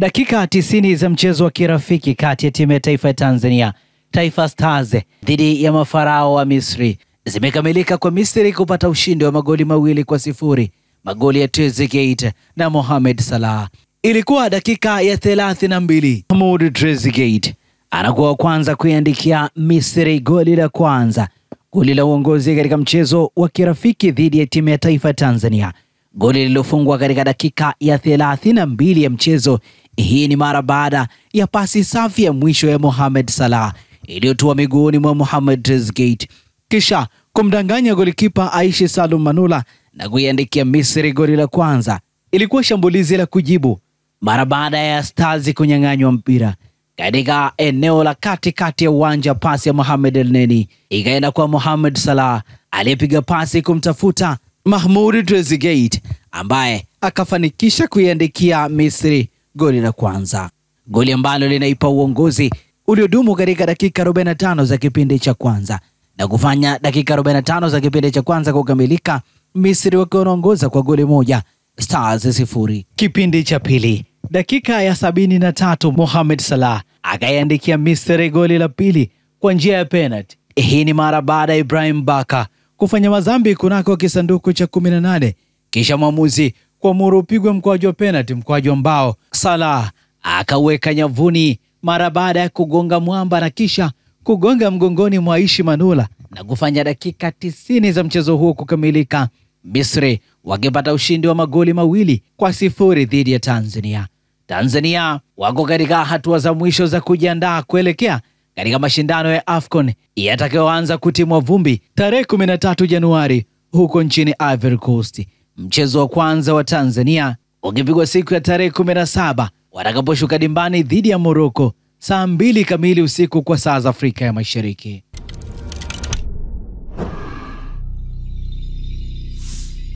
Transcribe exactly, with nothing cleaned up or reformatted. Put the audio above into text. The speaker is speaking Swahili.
Dakika tisini za mchezo wa kirafiki kati ya timu ya taifa ya Tanzania, Taifa Stars, dhidi ya Mafarao wa Misri, zimekamilika kwa Misri kupata ushindi wa magoli mawili kwa sifuri, magoli ya Teze Gate na Mohamed Salah. Ilikuwa dakika ya thelathini na mbili. Mahmoud Rezgeit anakuwa kwanza kuiandikia Misri goli la kwanza, goli la uongozi katika mchezo wa kirafiki dhidi ya timu ya taifa Tanzania, goli lililofungwa katika dakika ya thelathini na mbili ya mchezo. Hii ni mara baada ya pasi safi ya mwisho ya Mohamed Salah iliyotua miguuni mwa Mohamed Rezgeit, kisha kumdanganya golikipa Aishi Salum Manula na kuiandikia Misri goli la kwanza. Ilikuwa shambulizi la kujibu mara baada ya Stars kunyang'anywa mpira katika eneo la katikati ya uwanja. Pasi ya Mohamed Elneny ikaenda kwa Mohamed Salah aliyepiga pasi kumtafuta Mahmoud Rezgeit, ambaye akafanikisha kuiandikia Misri goli la kwanza, goli ambalo linaipa uongozi uliodumu katika dakika arobaini na tano za kipindi cha kwanza, na kufanya dakika arobaini na tano za kipindi cha kwanza kukamilika Misri wakiongoza kwa goli moja, Stars sifuri. Kipindi cha pili, dakika ya sabini na tatu, Mohamed Salah akaiandikia Misri goli la pili kwa njia ya penalty. Hii ni mara baada ya Ibrahim Baka kufanya mazambi kunako kisanduku cha kumi na nane, kisha mwamuzi kuamuru upigwe mkwaju wa penalty, mkwaju ambao Salah akaweka nyavuni mara baada ya kugonga mwamba na kisha kugonga mgongoni Mwaishi Manula, na kufanya dakika tisini za mchezo huo kukamilika Misri wakipata ushindi wa magoli mawili kwa sifuri dhidi ya Tanzania. Tanzania wako katika hatua za mwisho za kujiandaa kuelekea katika mashindano ya Afcon yatakayoanza kutimwa vumbi tarehe kumi na tatu Januari huko nchini Ivory Coast. Mchezo wa kwanza wa Tanzania ukipigwa siku ya tarehe kumi na saba watakaposhuka dimbani dhidi ya Morocco saa mbili kamili usiku kwa saa za Afrika ya Mashariki.